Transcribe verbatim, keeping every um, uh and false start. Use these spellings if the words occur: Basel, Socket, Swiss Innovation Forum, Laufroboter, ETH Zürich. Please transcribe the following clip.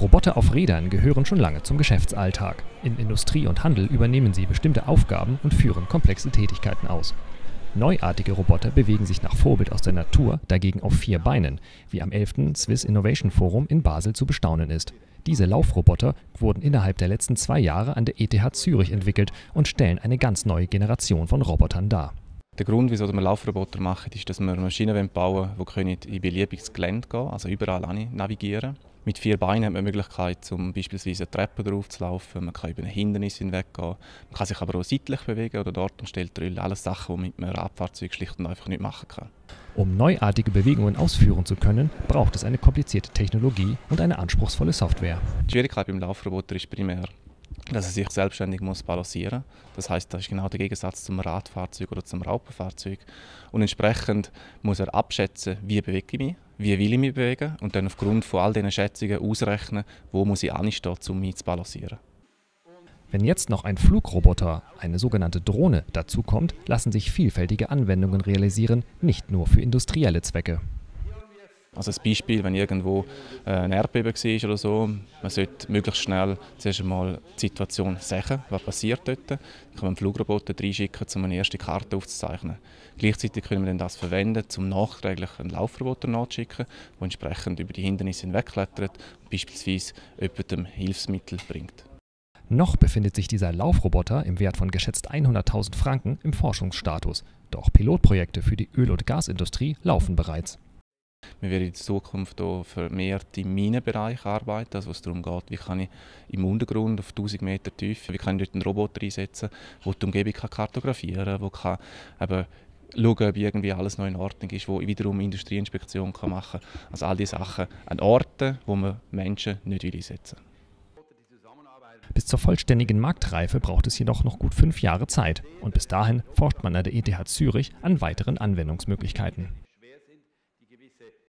Roboter auf Rädern gehören schon lange zum Geschäftsalltag. In Industrie und Handel übernehmen sie bestimmte Aufgaben und führen komplexe Tätigkeiten aus. Neuartige Roboter bewegen sich nach Vorbild aus der Natur, dagegen auf vier Beinen, wie am elften Swiss Innovation Forum in Basel zu bestaunen ist. Diese Laufroboter wurden innerhalb der letzten zwei Jahre an der E T H Zürich entwickelt und stellen eine ganz neue Generation von Robotern dar. Der Grund, wieso wir Laufroboter machen, ist, dass wir Maschinen bauen wollen, die in beliebiges Gelände gehen können, also überall navigieren. Mit vier Beinen hat man die Möglichkeit, zum beispielsweise Treppen drauf zu laufen, man kann über ein Hindernis hinweggehen, man kann sich aber auch seitlich bewegen oder dort und stellt Trille, alles Sachen, die man mit einem Radfahrzeug schlicht und einfach nicht machen kann. Um neuartige Bewegungen ausführen zu können, braucht es eine komplizierte Technologie und eine anspruchsvolle Software. Die Schwierigkeit beim Laufroboter ist primär, dass er sich selbstständig muss balancieren muss. Das heißt, das ist genau der Gegensatz zum Radfahrzeug oder zum Raupenfahrzeug. Und entsprechend muss er abschätzen, wie bewege ich mich, wie will ich mich bewegen und dann aufgrund von all diesen Schätzungen ausrechnen, wo muss ich anstehen, um mich zu balancieren. Wenn jetzt noch ein Flugroboter, eine sogenannte Drohne, dazukommt, lassen sich vielfältige Anwendungen realisieren, nicht nur für industrielle Zwecke. Also als Beispiel, wenn irgendwo ein Erdbeben war oder so, man sollte möglichst schnell zuerst einmal die Situation sehen, was passiert dort. Dann kann man Flugroboter reinschicken, um eine erste Karte aufzuzeichnen. Gleichzeitig können wir dann das verwenden, um nachträglich einen Laufroboter nachzuschicken, der entsprechend über die Hindernisse hinwegklettert und beispielsweise jemandem Hilfsmittel bringt. Noch befindet sich dieser Laufroboter im Wert von geschätzt hunderttausend Franken im Forschungsstatus. Doch Pilotprojekte für die Öl- und Gasindustrie laufen bereits. Wir werden in Zukunft auch vermehrt im Minenbereich arbeiten, also wo es darum geht, wie kann ich im Untergrund auf tausend Meter Tiefe, wie kann ich dort einen Roboter einsetzen, der die Umgebung kartografieren kann, der kann eben schauen, ob irgendwie alles noch in Ordnung ist, wo wiederum Industrieinspektion machen kann. Also all diese Sachen an Orten, wo man Menschen nicht einsetzen will. Bis zur vollständigen Marktreife braucht es jedoch noch gut fünf Jahre Zeit und bis dahin forscht man an der E T H Zürich an weiteren Anwendungsmöglichkeiten.